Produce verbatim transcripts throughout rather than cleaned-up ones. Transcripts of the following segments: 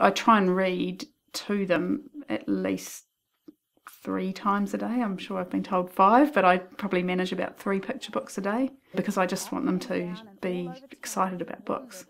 I try and read to them at least three times a day. I'm sure I've been told five, but I probably manage about three picture books a day because I just want them to be excited about books.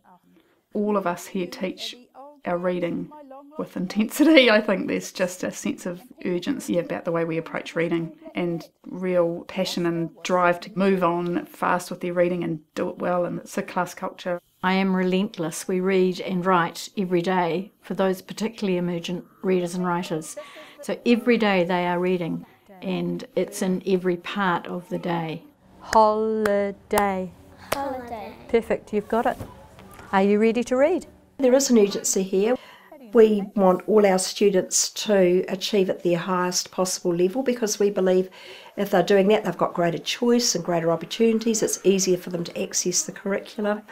All of us here teach our reading with intensity. I think there's just a sense of urgency about the way we approach reading and real passion and drive to move on fast with their reading and do it well, and it's a class culture. I am relentless. We read and write every day for those particularly emergent readers and writers. So every day they are reading, and it's in every part of the day. Holiday. Holiday. Perfect, you've got it. Are you ready to read? There is an urgency here. We want all our students to achieve at their highest possible level because we believe if they're doing that, they've got greater choice and greater opportunities. It's easier for them to access the curriculum.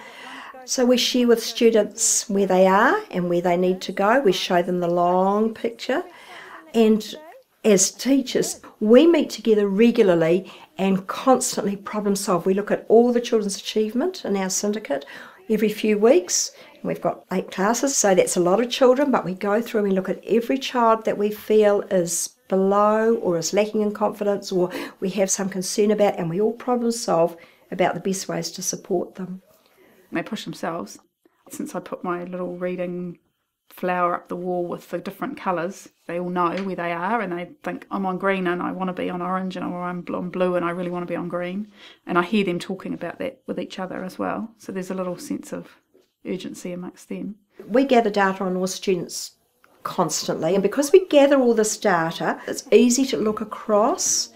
So we share with students where they are and where they need to go. We show them the long picture. And as teachers, we meet together regularly and constantly problem solve. We look at all the children's achievement in our syndicate every few weeks. We've got eight classes, so that's a lot of children, but we go through and we look at every child that we feel is below or is lacking in confidence or we have some concern about, and we all problem solve about the best ways to support them. They push themselves. Since I put my little reading flower up the wall with the different colours, they all know where they are and they think, I'm on green and I want to be on orange, and or I'm on blue and I really want to be on green. And I hear them talking about that with each other as well. So there's a little sense of urgency amongst them. We gather data on all students constantly, and because we gather all this data, it's easy to look across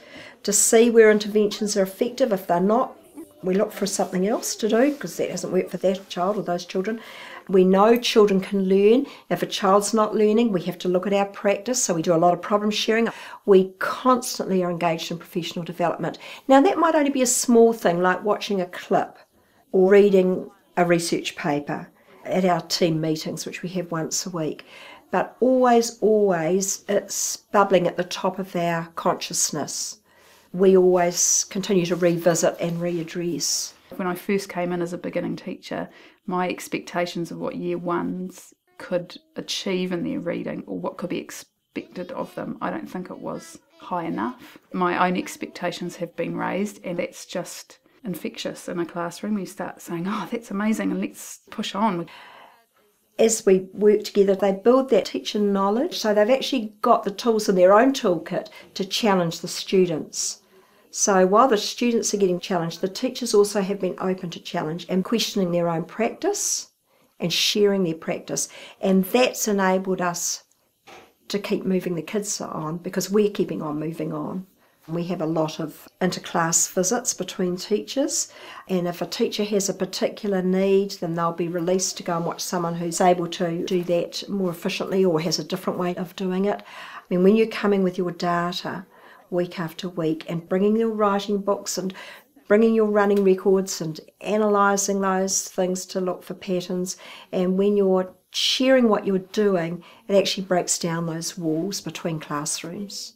to see where interventions are effective. If they're not, we look for something else to do because that doesn't work for that child or those children. We know children can learn. If a child's not learning, we have to look at our practice, so we do a lot of problem sharing. We constantly are engaged in professional development. Now that might only be a small thing like watching a clip or reading a research paper at our team meetings, which we have once a week, but always, always it's bubbling at the top of our consciousness. We always continue to revisit and readdress. When I first came in as a beginning teacher, my expectations of what year ones could achieve in their reading or what could be expected of them, I don't think it was high enough. My own expectations have been raised, and that's just infectious in a classroom. You start saying, oh, that's amazing, and let's push on. As we work together, they build that teacher knowledge, so they've actually got the tools in their own toolkit to challenge the students. So while the students are getting challenged, the teachers also have been open to challenge and questioning their own practice and sharing their practice, and that's enabled us to keep moving the kids on because we're keeping on moving on. We have a lot of inter-class visits between teachers, and if a teacher has a particular need, then they'll be released to go and watch someone who's able to do that more efficiently or has a different way of doing it. I mean, when you're coming with your data week after week and bringing your writing books and bringing your running records and analysing those things to look for patterns, and when you're sharing what you're doing, it actually breaks down those walls between classrooms.